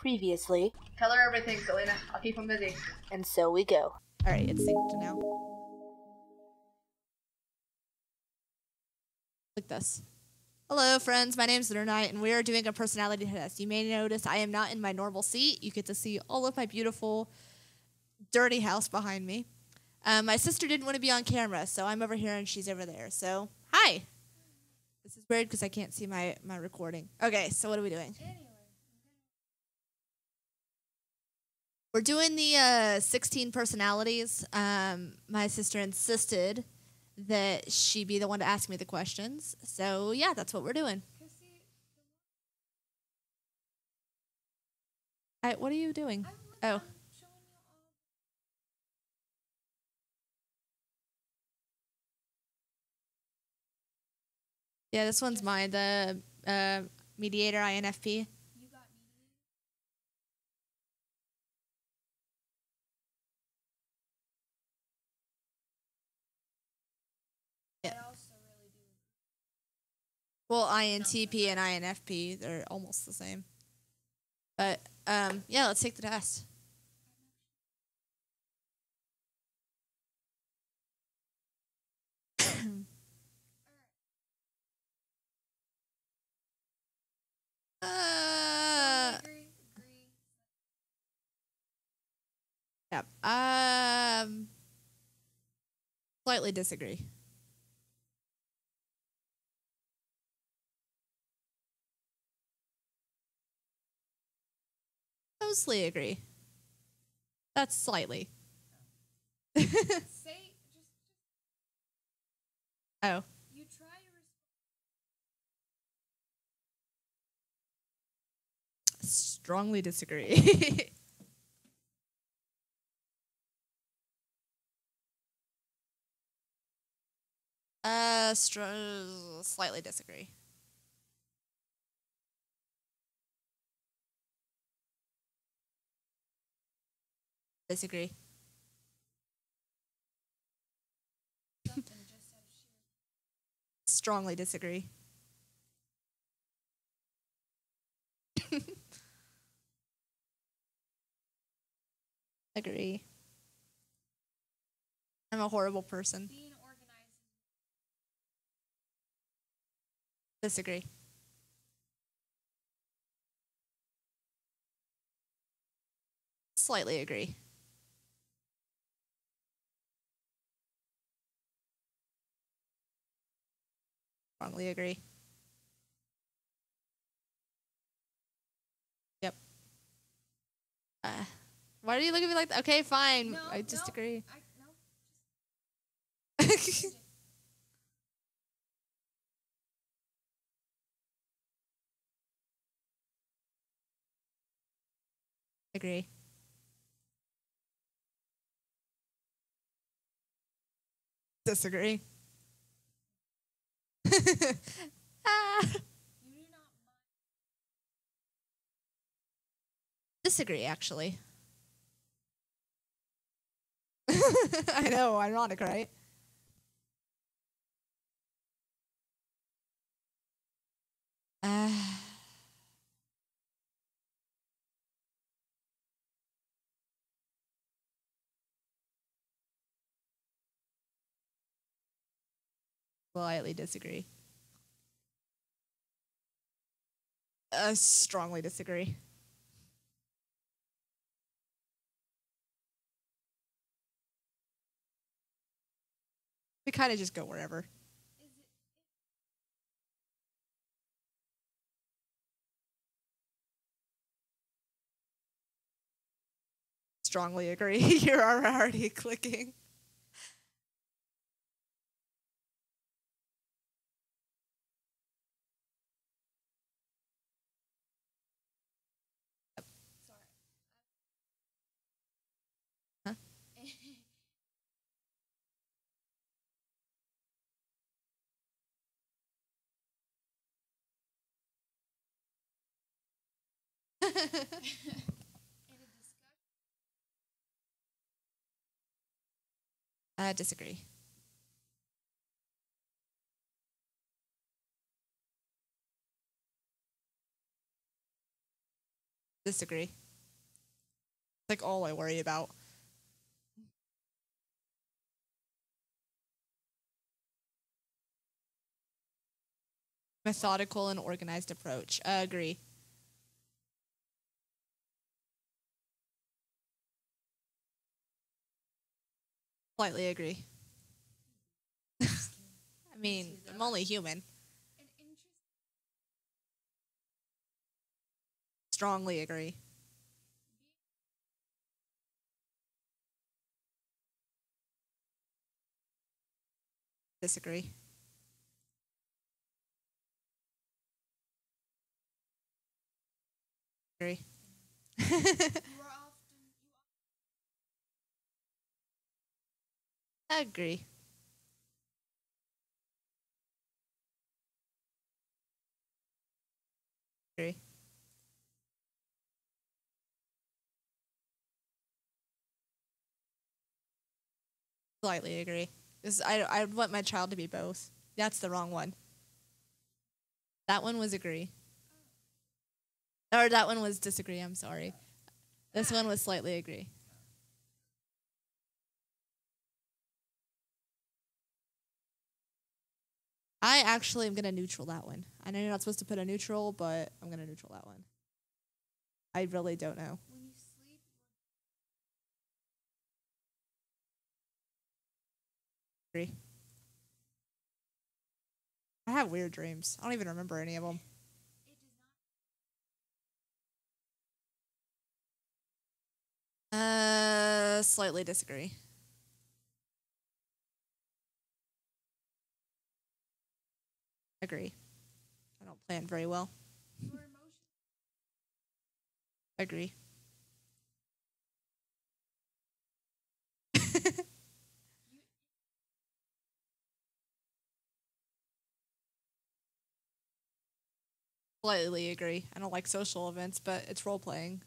previously. Tell her everything, Selena. I'll keep them busy. And so we go. Alright, it's synced now. Like this. Hello, friends. My name is Lunar Knight, and we are doing a personality test. You may notice I am not in my normal seat. You get to see all of my beautiful, dirty house behind me. My sister didn't want to be on camera, so I'm over here and she's over there. So, hi. This is weird because I can't see my recording. Okay, so what are we doing? We're doing the 16 personalities. My sister insisted that she be the one to ask me the questions. So, yeah, that's what we're doing. What are you doing? Oh. Yeah, this one's mine, the mediator INFP. You got me. Yeah. I also really do. Well, INTP and INFP, they're almost the same. But yeah, let's take the test. Yep. Slightly disagree. Mostly agree. That's slightly. Say just. Oh. Strongly disagree. Slightly disagree. Disagree. Strongly disagree. Agree. I'm a horrible person. Being organized. Disagree. Slightly agree. Strongly agree. Yep. Why do you look at me like that? Okay, fine. No, I just agree. No, just... Agree. Disagree. Disagree, actually. I know, ironic, right? Slightly disagree. Strongly disagree. We kind of just go wherever. Strongly agree. You're already clicking. I disagree. Disagree. It's like all I worry about. Methodical and organized approach. Agree. Slightly agree. I mean, I'm only human. Strongly agree. Disagree. Agree. Agree. Agree. Slightly agree. This is, I want my child to be both. That's the wrong one. That one was agree. Or that one was disagree, I'm sorry. This one was slightly agree. I actually am going to neutral that one. I know you're not supposed to put a neutral, but I'm going to neutral that one. I really don't know. When you sleep. Agree. I have weird dreams. I don't even remember any of them. Slightly disagree. Agree. I don't plan very well. Agree. Slightly agree. I don't like social events, but it's role playing.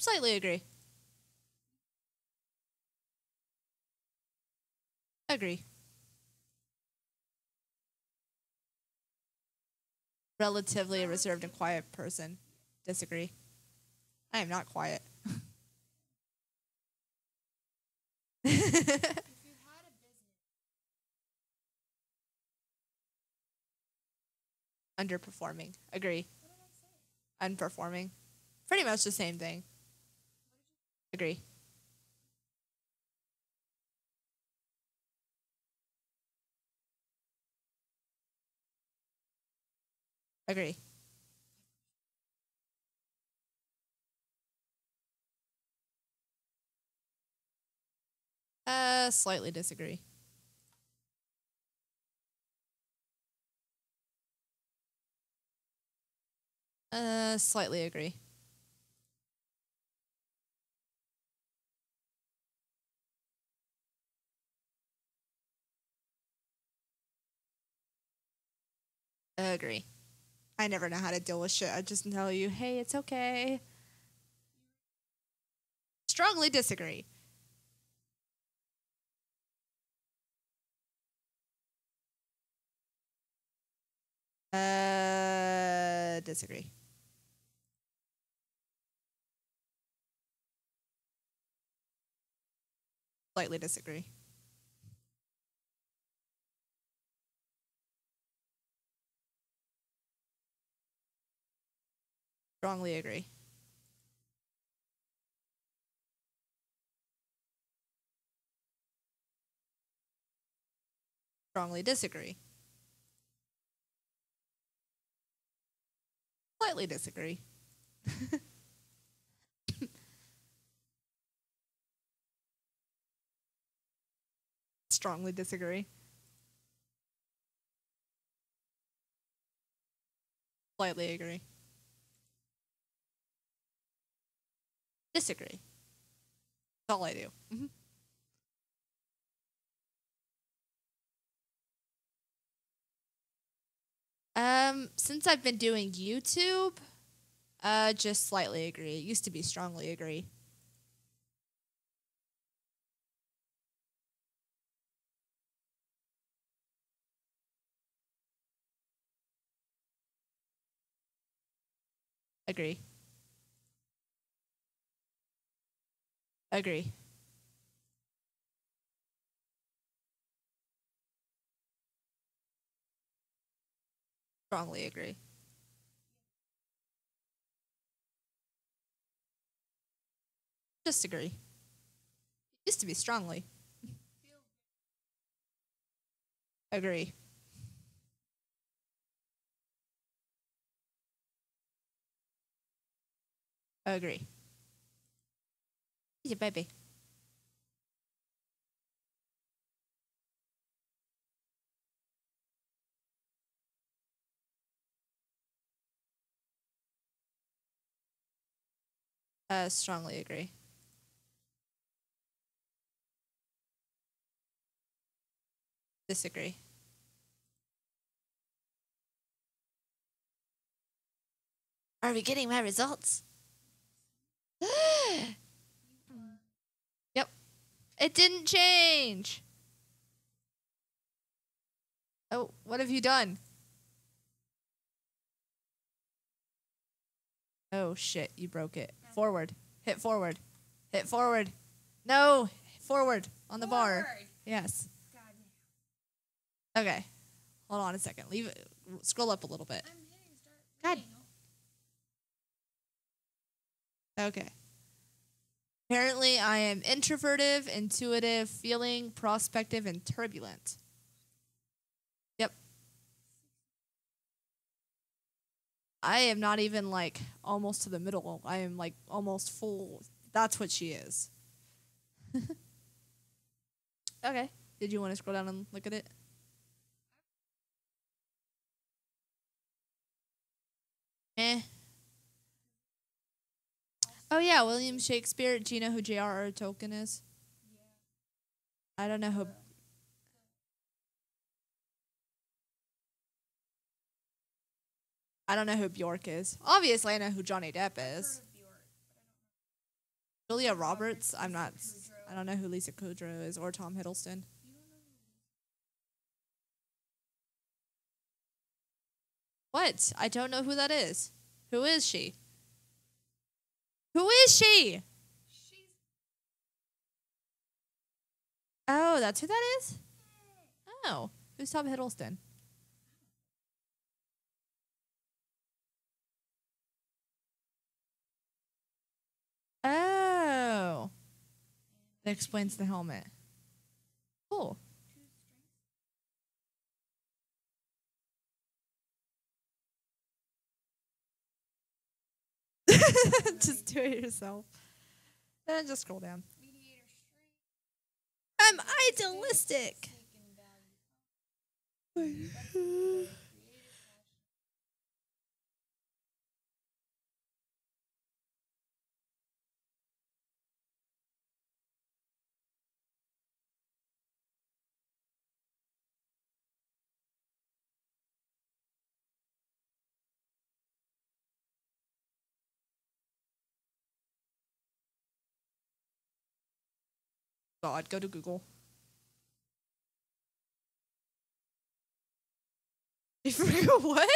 Slightly agree. Agree. Relatively a reserved and quiet person. Disagree. I am not quiet. If you had a business. Underperforming. Agree. What did I say? Unperforming. Pretty much the same thing. Agree. Agree. Slightly disagree. Slightly agree. Agree. I never know how to deal with shit. I just tell you, hey, it's okay. Strongly disagree. Disagree. Slightly disagree. Strongly agree. Strongly disagree. Slightly disagree. Strongly disagree. Slightly agree. Disagree. That's all I do. Since I've been doing YouTube, just slightly agree. It used to be strongly agree. Agree. Strongly agree. Disagree. It used to be strongly. Agree. Agree. He's your baby. Strongly agree. Disagree. Are we getting my results? Yep. It didn't change. Oh, what have you done? Oh shit, you broke it. Forward. Hit forward. Hit forward. No, forward on the bar. Yes. Okay. Hold on a second. Leave it. Scroll up a little bit. God. Okay. Apparently, I am introverted, intuitive, feeling, prospective, and turbulent. Yep. I am not even, like, almost to the middle. I am, like, almost full. That's what she is. Okay. Did you want to scroll down and look at it? Eh. Oh, yeah, William Shakespeare. Do you know who J.R.R. Tolkien is? Yeah. I don't know who. I don't know who Bjork is. Obviously, I know who Johnny Depp is. Julia Roberts. I'm not. I don't know who Lisa Kudrow is or Tom Hiddleston. What? I don't know who that is. Who is she? Who is she? She's... Oh, that's who that is? Oh, who's Tom Hiddleston? Oh. That explains the helmet. Cool. Just do it yourself. Then just scroll down. I'm idealistic. God, go to Google. You forgot what?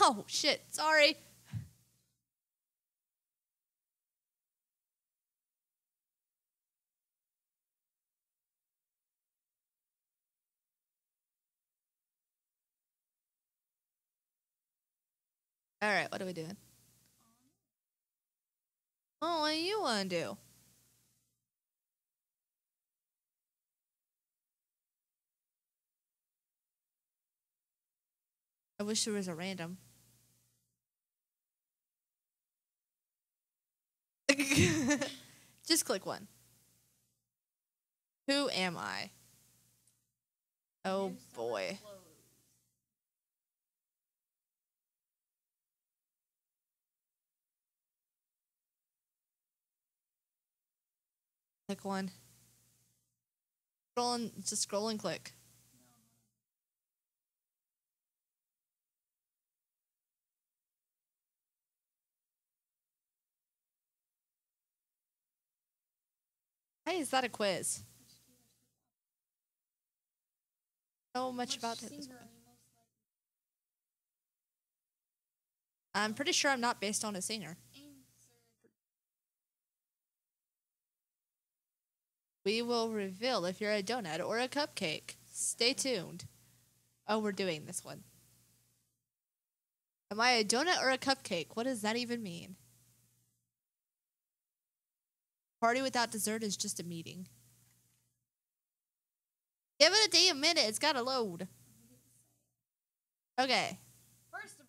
Ow! Shit, sorry. All right, what are we doing? Oh, what do you want to do? I wish there was a random. Just click one. Who am I? Oh, boy. Click one. Scroll and, just scroll and click. Hey, is that a quiz? So much about this. I'm pretty sure I'm not based on a singer. We will reveal if you're a donut or a cupcake. Stay tuned. Oh, we're doing this one. Am I a donut or a cupcake? What does that even mean? Party without dessert is just a meeting. Give it a damn minute. It's got to load. Okay. First of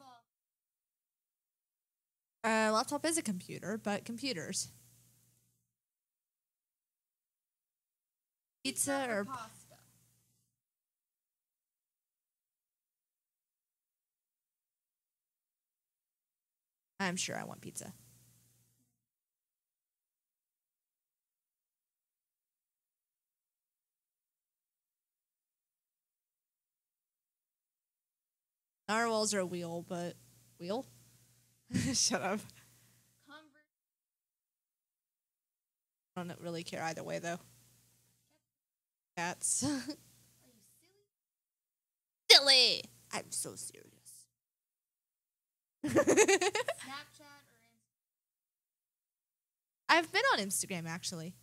all. Laptop is a computer, but computers. Pizza or pasta? I'm sure I want pizza. Narwhals are a wheel, but... Wheel? Shut up. I don't really care either way, though. Cats. Are you silly? Silly! I'm so serious. Snapchat or Instagram? I've been on Instagram, actually.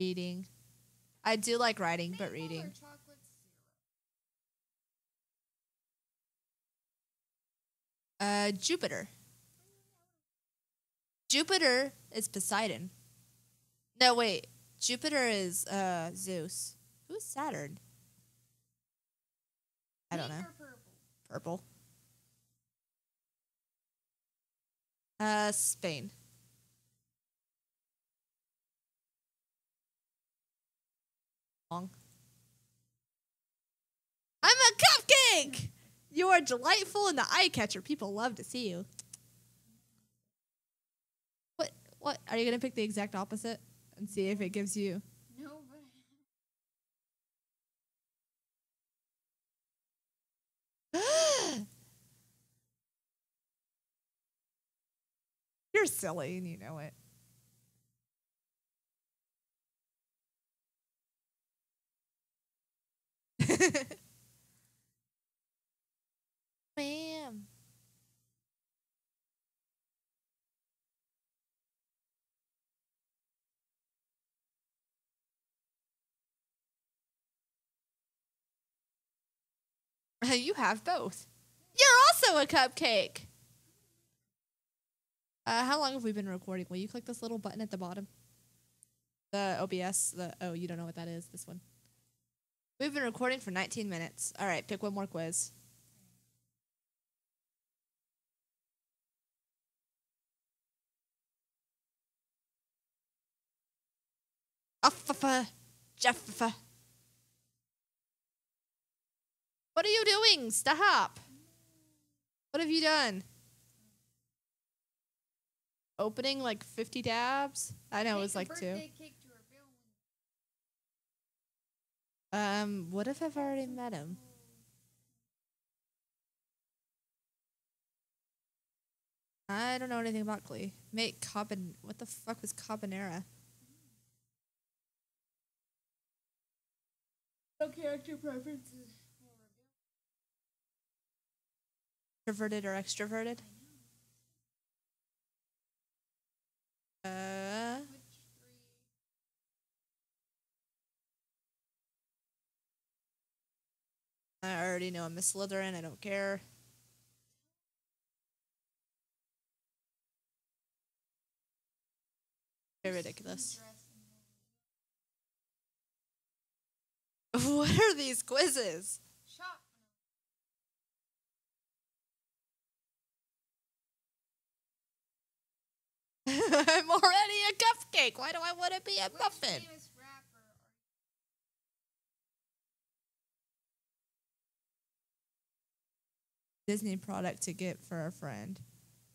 Reading. I do like writing, but reading. Jupiter. Jupiter is Poseidon. No, wait. Jupiter is Zeus. Who's Saturn? I don't know. Purple. Spain. I'm a cupcake! You are delightful and the eye catcher. People love to see you. What? Are you going to pick the exact opposite and see if it gives you? No, but... You're silly and you know it. Ma'am. You have both. You're also a cupcake. How long have we been recording? Will you click this little button at the bottom? The OBS, oh, you don't know what that is, this one. We've been recording for 19 minutes. All right, pick one more quiz. What are you doing? Stop. What have you done? Opening like 50 tabs? I know it was like 2. What if I've already met him? I don't know anything about Glee. Mate, what the fuck was Cobanera? No character preferences. Introverted or extroverted? I already know I'm a Slytherin, I don't care. You're ridiculous. What are these quizzes? I'm already a cupcake. Why do I want to be a muffin? Disney product to get for a friend.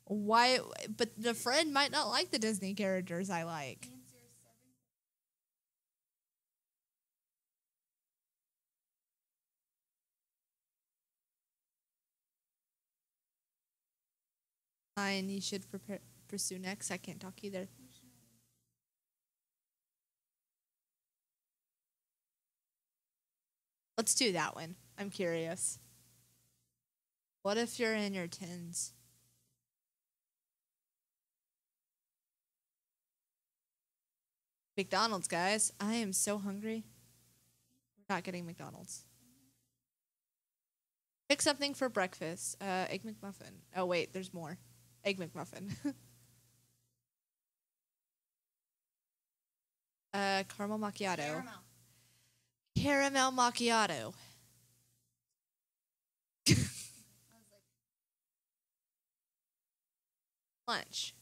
Why? But the friend might not like the Disney characters I like. line you should pursue next? I can't talk either. Let's do that one. I'm curious. What if you're in your 10s? McDonald's, guys. I am so hungry. We're not getting McDonald's. Pick something for breakfast. Egg McMuffin. Oh, wait, there's more. Egg McMuffin. Caramel macchiato. Caramel macchiato. Lunch.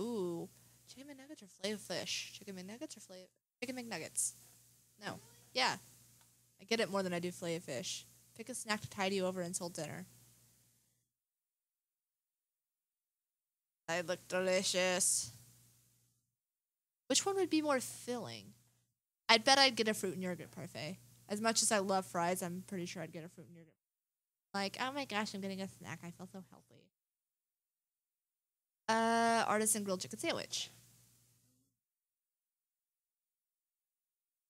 Ooh. Chicken McNuggets or Flav-O-Fish? Chicken McNuggets or Flav-O-Fish? Chicken McNuggets. No. Yeah. I get it more than I do Flav-O-Fish. Pick a snack to tide you over until dinner. They look delicious. Which one would be more filling? I'd bet I'd get a fruit and yogurt parfait. As much as I love fries, I'm pretty sure I'd get a fruit and yogurt. Like, oh my gosh, I'm getting a snack. I feel so healthy. Artisan grilled chicken sandwich.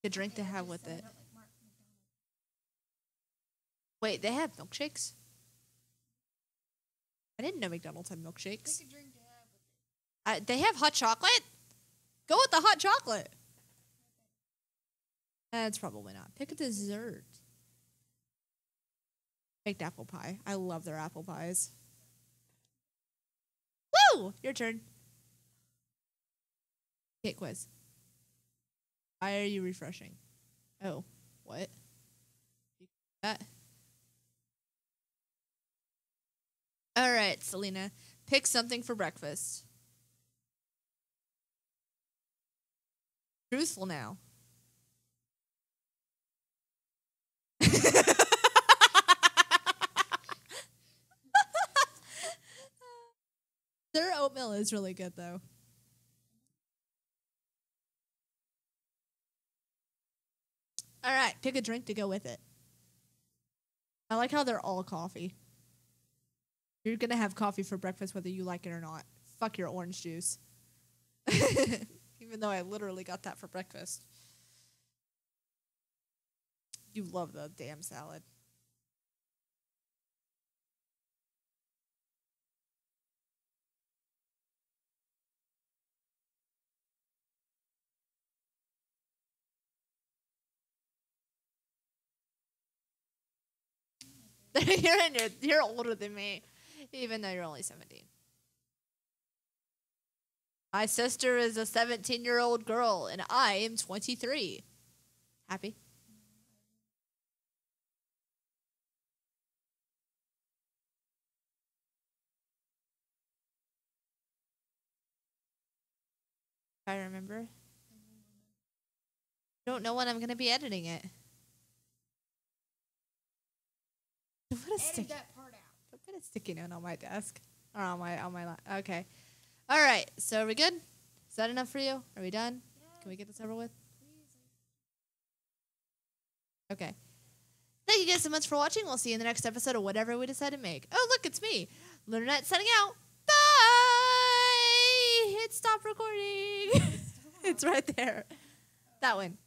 The drink to have with it. Wait, they have milkshakes? I didn't know McDonald's had milkshakes. They have hot chocolate? Go with the hot chocolate. That's probably not. Pick a dessert. Baked apple pie. I love their apple pies. Woo! Your turn. Okay, quiz. Why are you refreshing? Oh, what? You that? All right, Selena, pick something for breakfast. Truthful now. Their oatmeal is really good, though. All right, pick a drink to go with it. I like how they're all coffee. You're going to have coffee for breakfast whether you like it or not. Fuck your orange juice. Even though I literally got that for breakfast. You love the damn salad. You're older than me. Even though you're only 17. My sister is a 17-year-old girl, and I am 23. Happy? I remember. Don't know when I'm going to be editing it. What a edit that part out. Put a sticky note on my desk or on my line. Okay, all right. So are we good? Is that enough for you? Are we done? Yeah. Can we get this over with? Okay. Thank you guys so much for watching. We'll see you in the next episode of whatever we decide to make. Oh look, it's me, Lunar Knight, signing out. Bye. Hit stop recording. It's right there. That one.